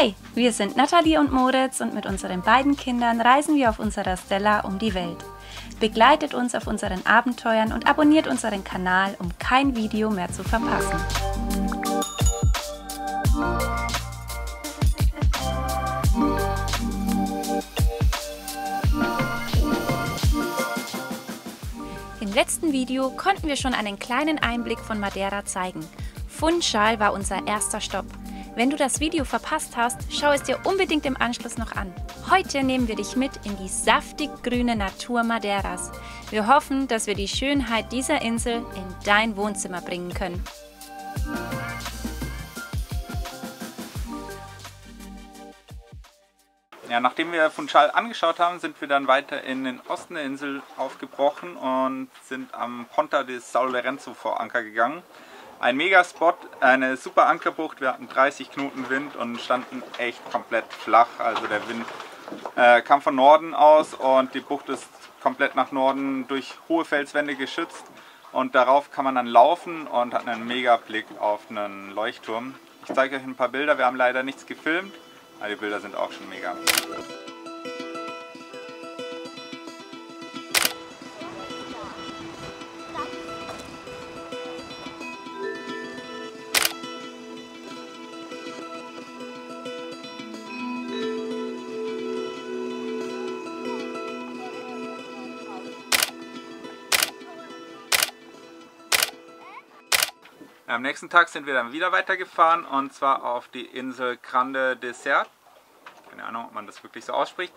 Hi, wir sind Nathalie und Moritz und mit unseren beiden Kindern reisen wir auf unserer Stella um die Welt. Begleitet uns auf unseren Abenteuern und abonniert unseren Kanal, um kein Video mehr zu verpassen. Im letzten Video konnten wir schon einen kleinen Einblick von Madeira zeigen. Funchal war unser erster Stopp. Wenn du das Video verpasst hast, schau es dir unbedingt im Anschluss noch an. Heute nehmen wir dich mit in die saftig grüne Natur Madeiras. Wir hoffen, dass wir die Schönheit dieser Insel in dein Wohnzimmer bringen können. Ja, nachdem wir Funchal angeschaut haben, sind wir dann weiter in den Osten der Insel aufgebrochen und sind am Ponta de Sao Lourenco vor Anker gegangen. Ein Megaspot, eine super Ankerbucht, wir hatten 30 Knoten Wind und standen echt komplett flach. Also der Wind kam von Norden aus und die Bucht ist komplett nach Norden durch hohe Felswände geschützt. Und darauf kann man dann laufen und hat einen Megablick auf einen Leuchtturm. Ich zeige euch ein paar Bilder, wir haben leider nichts gefilmt, aber die Bilder sind auch schon mega. Am nächsten Tag sind wir dann wieder weitergefahren und zwar auf die Insel Grande Deserta. Keine Ahnung, ob man das wirklich so ausspricht.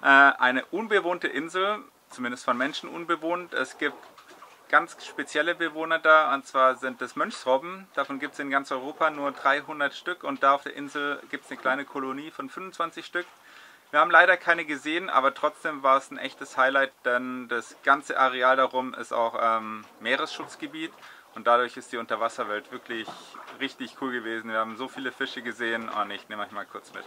Eine unbewohnte Insel, zumindest von Menschen unbewohnt. Es gibt ganz spezielle Bewohner da und zwar sind das Mönchsrobben. Davon gibt es in ganz Europa nur 300 Stück und da auf der Insel gibt es eine kleine Kolonie von 25 Stück. Wir haben leider keine gesehen, aber trotzdem war es ein echtes Highlight, denn das ganze Areal darum ist auch Meeresschutzgebiet. Und dadurch ist die Unterwasserwelt wirklich richtig cool gewesen. Wir haben so viele Fische gesehen und ich nehme euch mal kurz mit.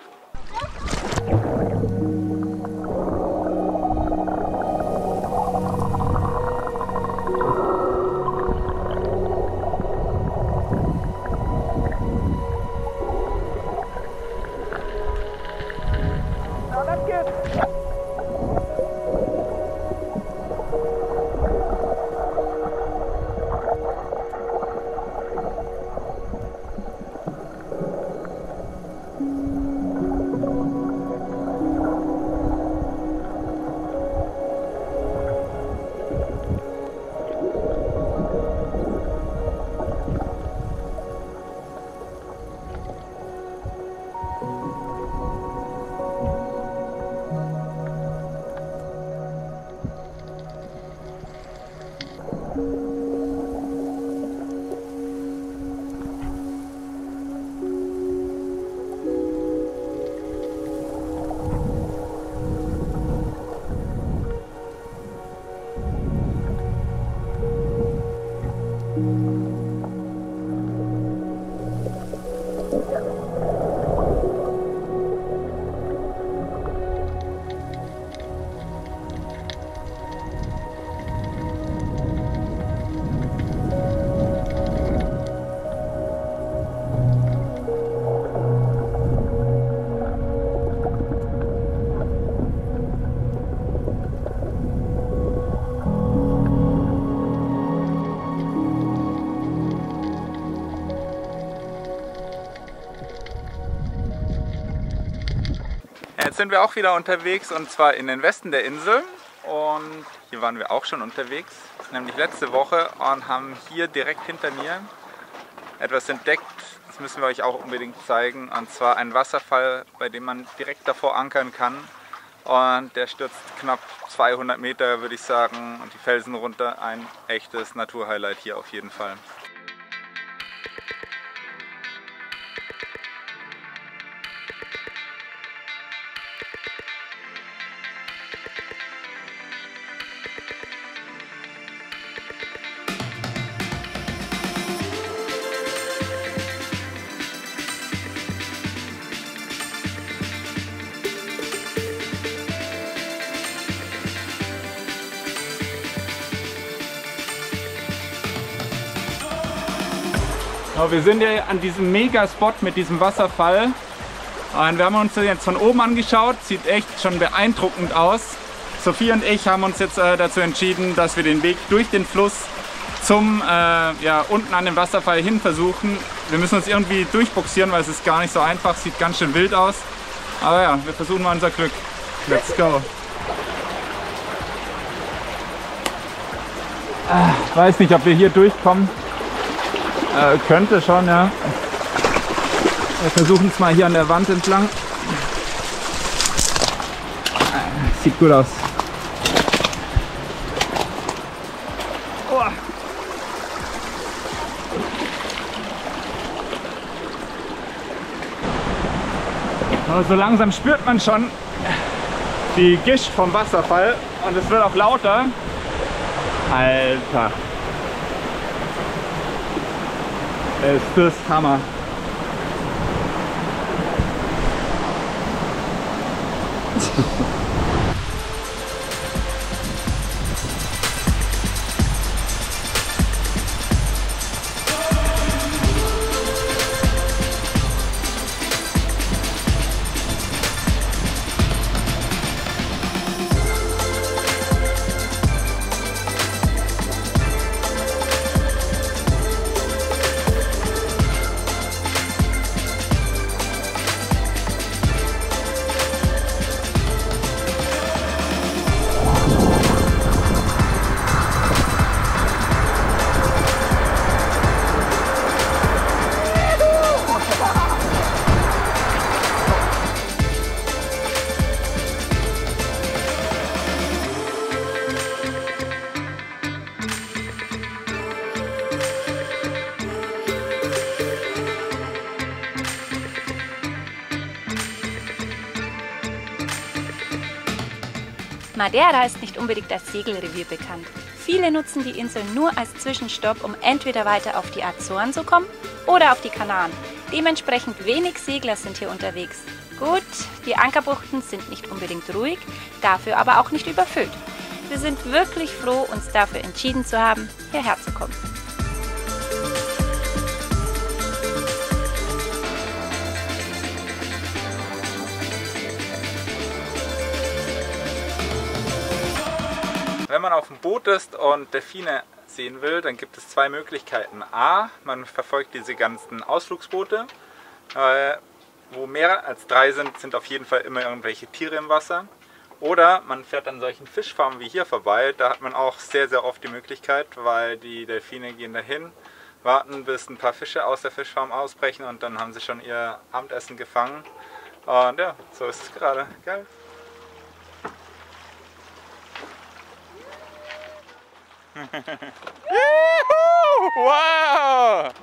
Sind wir auch wieder unterwegs und zwar in den Westen der Insel und hier waren wir auch schon unterwegs, nämlich letzte Woche und haben hier direkt hinter mir etwas entdeckt, das müssen wir euch auch unbedingt zeigen und zwar einen Wasserfall, bei dem man direkt davor ankern kann und der stürzt knapp 200 Meter würde ich sagen und die Felsen runter, ein echtes Naturhighlight hier auf jeden Fall. Wir sind ja an diesem Mega-Spot mit diesem Wasserfall Und wir haben uns das jetzt von oben angeschaut, sieht echt schon beeindruckend aus. Sophie und ich haben uns jetzt dazu entschieden, dass wir den Weg durch den Fluss zum, unten an dem Wasserfall hin versuchen. Wir müssen uns irgendwie durchboxieren, weil es ist gar nicht so einfach, sieht ganz schön wild aus. Aber ja, wir versuchen mal unser Glück. Let's go! Ich weiß nicht, ob wir hier durchkommen. Könnte schon, ja. Wir versuchen es mal hier an der Wand entlang. Sieht gut aus. Oh. So langsam spürt man schon die Gischt vom Wasserfall und es wird auch lauter. Alter. Ist das Hammer. Madeira ist nicht unbedingt als Segelrevier bekannt. Viele nutzen die Insel nur als Zwischenstopp, um entweder weiter auf die Azoren zu kommen oder auf die Kanaren. Dementsprechend wenig Segler sind hier unterwegs. Gut, die Ankerbuchten sind nicht unbedingt ruhig, dafür aber auch nicht überfüllt. Wir sind wirklich froh, uns dafür entschieden zu haben, hierher zu kommen. Wenn man auf dem Boot ist und Delfine sehen will, dann gibt es zwei Möglichkeiten. A, man verfolgt diese ganzen Ausflugsboote, wo mehr als drei sind auf jeden Fall immer irgendwelche Tiere im Wasser. Oder man fährt an solchen Fischfarmen wie hier vorbei, da hat man auch sehr, sehr oft die Möglichkeit, weil die Delfine gehen dahin, warten bis ein paar Fische aus der Fischfarm ausbrechen und dann haben sie schon ihr Abendessen gefangen. Und ja, so ist es gerade. Geil! Wow!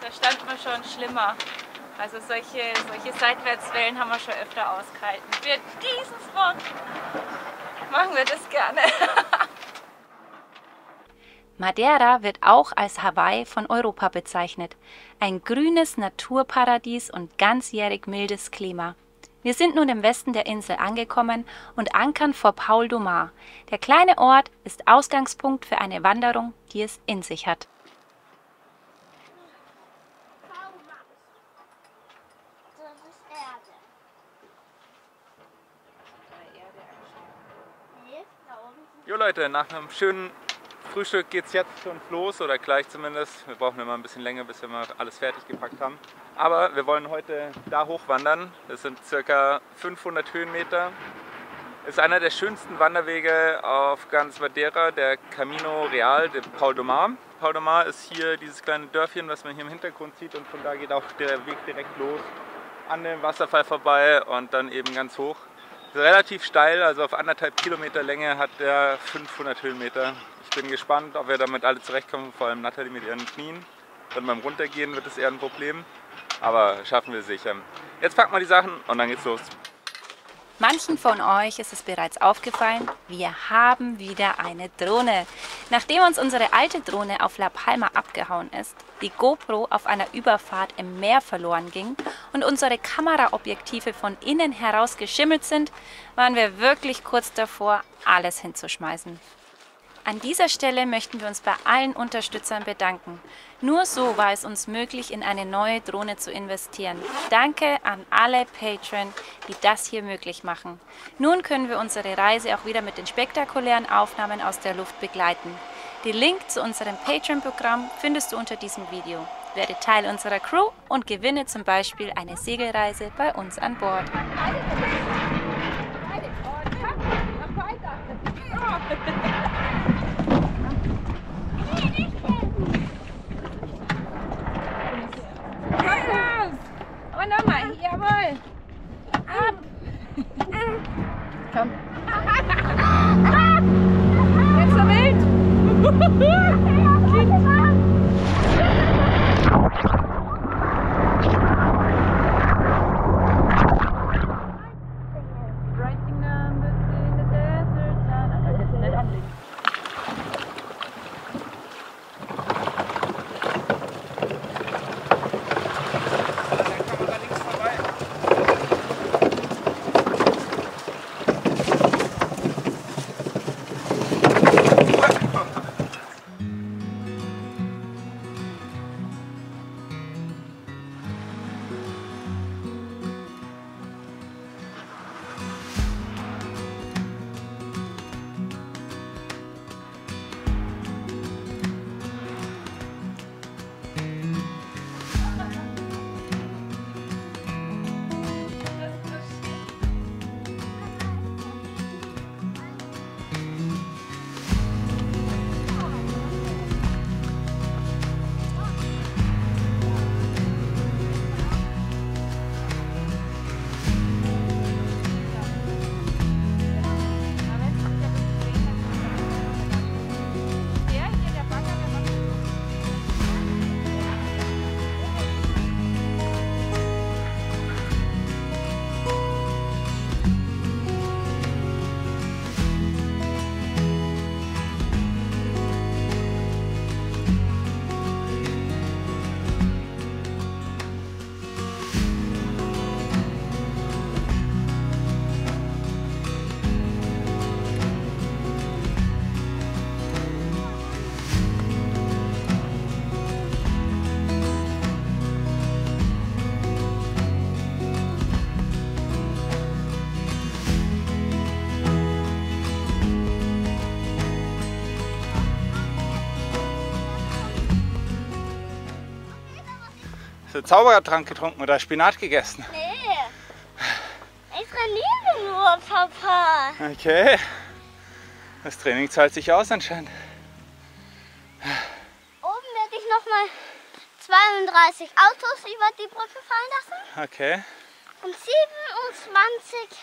Da stand man schon schlimmer. Also solche Seitwärtswellen haben wir schon öfter ausgehalten. Für diesen Spot machen wir das gerne. Madeira wird auch als Hawaii von Europa bezeichnet. Ein grünes Naturparadies und ganzjährig mildes Klima. Wir sind nun im Westen der Insel angekommen und ankern vor Paul do Mar. Der kleine Ort ist Ausgangspunkt für eine Wanderung, die es in sich hat. Jo Leute, nach einem schönen Frühstück geht es jetzt schon los oder gleich zumindest. Wir brauchen immer ein bisschen länger, bis wir mal alles fertig gepackt haben. Aber wir wollen heute da hochwandern. Das sind ca. 500 Höhenmeter Ist einer der schönsten Wanderwege auf ganz Madeira, der Camino Real de Pau de Mar. Pau de Mar ist hier dieses kleine Dörfchen, was man hier im Hintergrund sieht, und von da geht auch der Weg direkt los an dem Wasserfall vorbei und dann eben ganz hoch. Ist relativ steil, also auf 1,5 Kilometer Länge hat der 500 Höhenmeter. Ich bin gespannt, ob wir damit alle zurechtkommen, vor allem Nathalie mit ihren Knien. Dann beim Runtergehen wird es eher ein Problem, aber schaffen wir sicher. Jetzt packen wir die Sachen und dann geht's los. Manchen von euch ist es bereits aufgefallen, wir haben wieder eine Drohne. Nachdem uns unsere alte Drohne auf La Palma abgehauen ist, die GoPro auf einer Überfahrt im Meer verloren ging und unsere Kameraobjektive von innen heraus geschimmelt sind, waren wir wirklich kurz davor, alles hinzuschmeißen. An dieser Stelle möchten wir uns bei allen Unterstützern bedanken. Nur so war es uns möglich, in eine neue Drohne zu investieren. Danke an alle Patreon, die das hier möglich machen. Nun können wir unsere Reise auch wieder mit den spektakulären Aufnahmen aus der Luft begleiten. Den Link zu unserem Patreon-Programm findest du unter diesem Video. Werde Teil unserer Crew und gewinne zum Beispiel eine Segelreise bei uns an Bord. Jawohl! Ab! Komm! Jetzt so wild! Zaubertrank getrunken oder Spinat gegessen? Nee. Ich trainiere nur, Papa. Okay. Das Training zahlt sich aus anscheinend. Oben werde ich nochmal 32 Autos über die Brücke fallen lassen. Okay. Und 27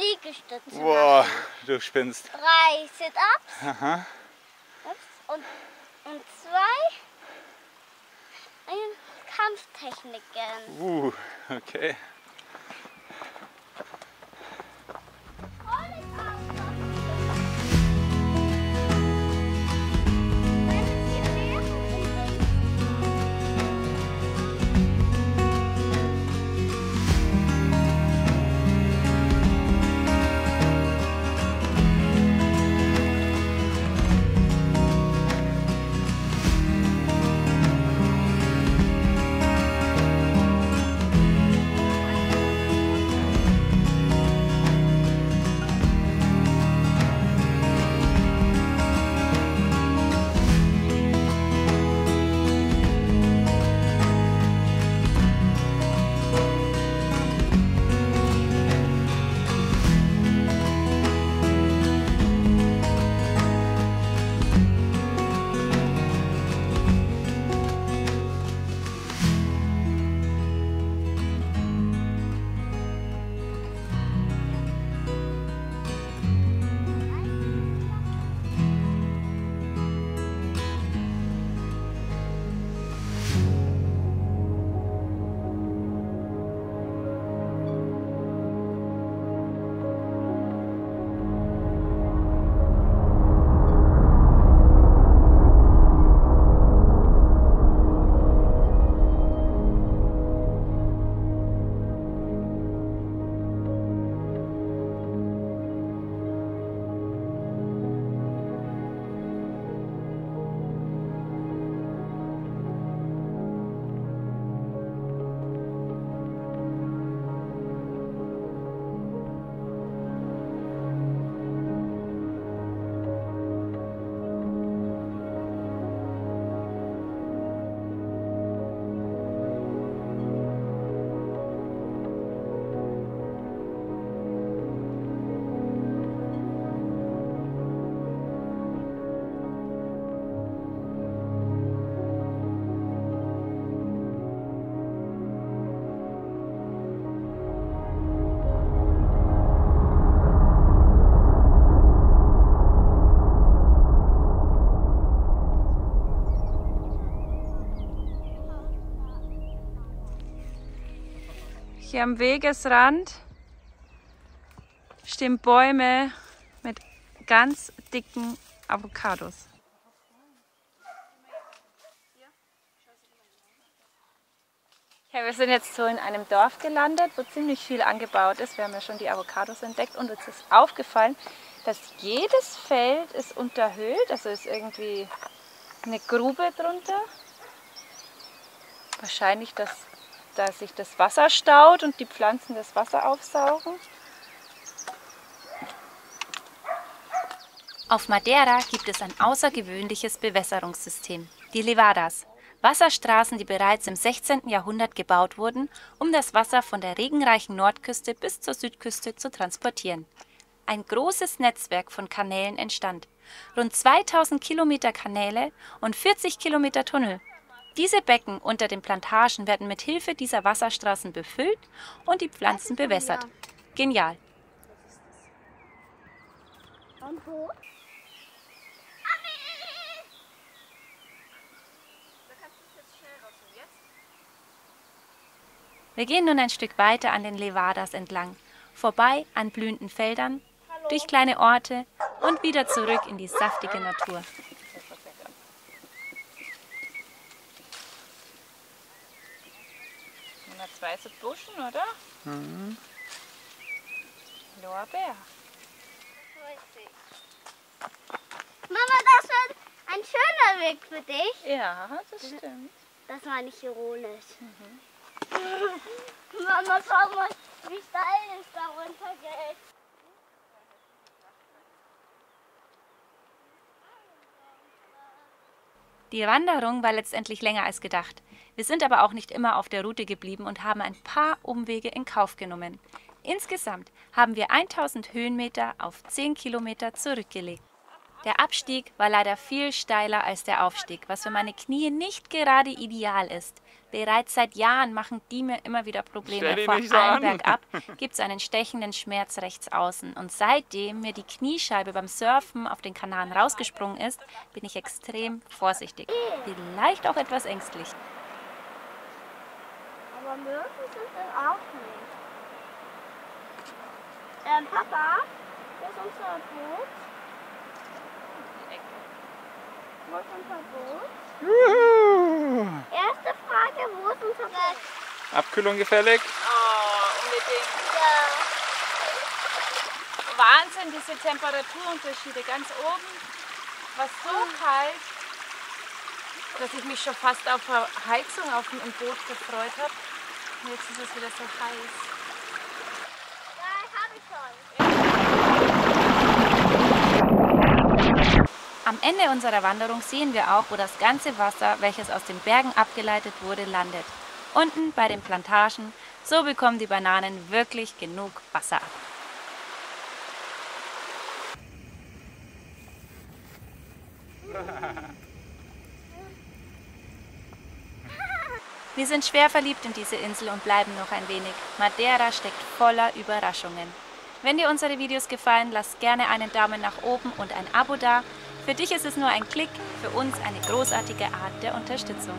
Liegestütze. Wow, du spinnst. 3 Sit-Ups. Aha. Und 2. Kampftechniken. Okay. Hier am Wegesrand stehen Bäume mit ganz dicken Avocados. Ja, wir sind jetzt so in einem Dorf gelandet, wo ziemlich viel angebaut ist. Wir haben ja schon die Avocados entdeckt und uns ist aufgefallen, dass jedes Feld ist unterhöhlt, also ist irgendwie eine Grube drunter. Wahrscheinlich, dass sich das Wasser staut und die Pflanzen das Wasser aufsaugen. Auf Madeira gibt es ein außergewöhnliches Bewässerungssystem, die Levadas. Wasserstraßen, die bereits im 16. Jahrhundert gebaut wurden, um das Wasser von der regenreichen Nordküste bis zur Südküste zu transportieren. Ein großes Netzwerk von Kanälen entstand. Rund 2000 Kilometer Kanäle und 40 Kilometer Tunnel. Diese Becken unter den Plantagen werden mit Hilfe dieser Wasserstraßen befüllt und die Pflanzen bewässert. Genial! Wir gehen nun ein Stück weiter an den Levadas entlang, vorbei an blühenden Feldern, durch kleine Orte und wieder zurück in die saftige Natur. Zwei so Buschen, oder? Mhm. Lorbeer. Mama, das wird ein schöner Weg für dich. Ja, das stimmt. Das war nicht ironisch. Mhm. Mama, schau mal, wie steil es da runter geht. Die Wanderung war letztendlich länger als gedacht. Wir sind aber auch nicht immer auf der Route geblieben und haben ein paar Umwege in Kauf genommen. Insgesamt haben wir 1000 Höhenmeter auf 10 Kilometer zurückgelegt. Der Abstieg war leider viel steiler als der Aufstieg, was für meine Knie nicht gerade ideal ist. Bereits seit Jahren machen die mir immer wieder Probleme. Vor allem bergab gibt es einen stechenden Schmerz rechts außen. Und seitdem mir die Kniescheibe beim Surfen auf den Kanaren rausgesprungen ist, bin ich extrem vorsichtig. Vielleicht auch etwas ängstlich. Aber Möwen sind es auch nicht. Papa, wo ist unser Boot? Die Ecke. Wo ist unser Boot? Juhu. Erste Frage, wo ist unser Boot? Abkühlung gefällig? Oh, unbedingt. Ja. Wahnsinn, diese Temperaturunterschiede. Ganz oben war es so kalt, dass ich mich schon fast auf Heizung auf dem Boot gefreut habe. Und jetzt ist es wieder so heiß. Ja, das habe ich schon. Am Ende unserer Wanderung sehen wir auch, wo das ganze Wasser, welches aus den Bergen abgeleitet wurde, landet. Unten bei den Plantagen, so bekommen die Bananen wirklich genug Wasser ab. Wir sind schwer verliebt in diese Insel und bleiben noch ein wenig. Madeira steckt voller Überraschungen. Wenn dir unsere Videos gefallen, lass gerne einen Daumen nach oben und ein Abo da. Für dich ist es nur ein Klick, für uns eine großartige Art der Unterstützung.